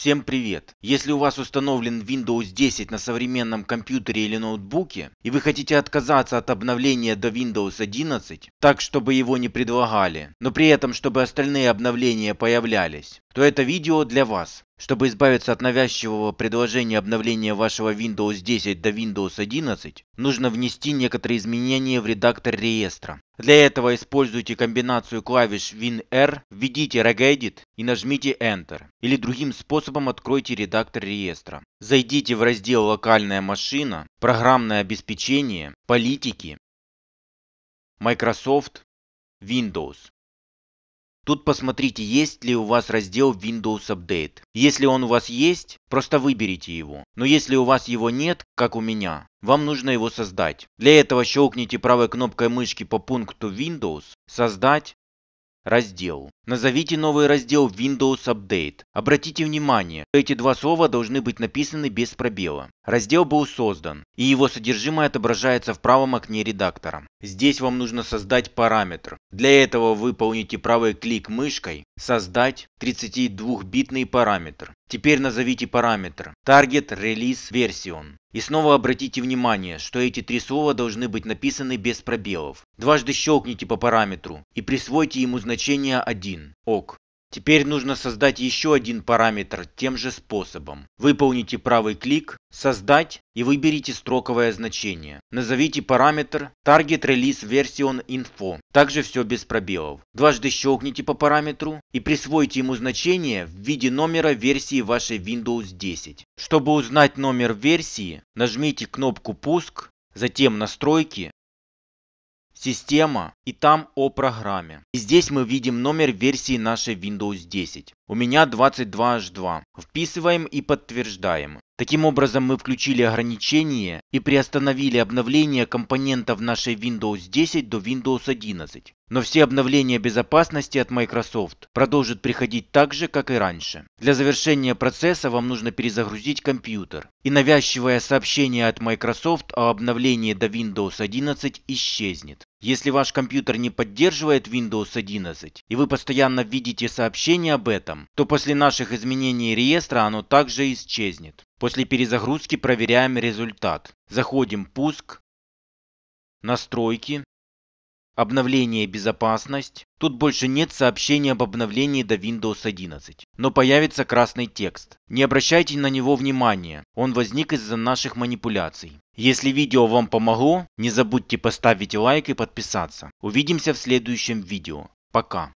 Всем привет! Если у вас установлен Windows 10 на современном компьютере или ноутбуке и вы хотите отказаться от обновления до Windows 11, так чтобы его не предлагали, но при этом чтобы остальные обновления появлялись, то это видео для вас. Чтобы избавиться от навязчивого предложения обновления вашего Windows 10 до Windows 11, нужно внести некоторые изменения в редактор реестра. Для этого используйте комбинацию клавиш WinR, введите RegEdit и нажмите Enter. Или другим способом откройте редактор реестра. Зайдите в раздел «Локальная машина», «Программное обеспечение», «Политики», «Microsoft», «Windows». Тут посмотрите, есть ли у вас раздел Windows Update. Если он у вас есть, просто выберите его. Но если у вас его нет, как у меня, вам нужно его создать. Для этого щелкните правой кнопкой мышки по пункту Windows «Создать раздел». Назовите новый раздел Windows Update. Обратите внимание, что эти два слова должны быть написаны без пробела. Раздел был создан, и его содержимое отображается в правом окне редактора. Здесь вам нужно создать параметр. Для этого выполните правый клик мышкой «Создать 32-битный параметр». Теперь назовите параметр Target Release Version. И снова обратите внимание, что эти три слова должны быть написаны без пробелов. Дважды щелкните по параметру и присвойте ему значение 1. Ок. Теперь нужно создать еще один параметр тем же способом. Выполните правый клик «Создать» и выберите строковое значение. Назовите параметр Target Release Version Info. Также все без пробелов. Дважды щелкните по параметру и присвойте ему значение в виде номера версии вашей Windows 10. Чтобы узнать номер версии, нажмите кнопку «Пуск», затем «Настройки», «Система» и там «О программе». И здесь мы видим номер версии нашей Windows 10. У меня 22H2. Вписываем и подтверждаем. Таким образом мы включили ограничение и приостановили обновление компонентов нашей Windows 10 до Windows 11. Но все обновления безопасности от Microsoft продолжат приходить так же, как и раньше. Для завершения процесса вам нужно перезагрузить компьютер. И навязчивое сообщение от Microsoft о обновлении до Windows 11 исчезнет. Если ваш компьютер не поддерживает Windows 11 и вы постоянно видите сообщение об этом, то после наших изменений реестра оно также исчезнет. После перезагрузки проверяем результат. Заходим в «Пуск», «Настройки», «Обновление и безопасность». Тут больше нет сообщения об обновлении до Windows 11, но появится красный текст. Не обращайте на него внимания, он возник из-за наших манипуляций. Если видео вам помогло, не забудьте поставить лайк и подписаться. Увидимся в следующем видео. Пока.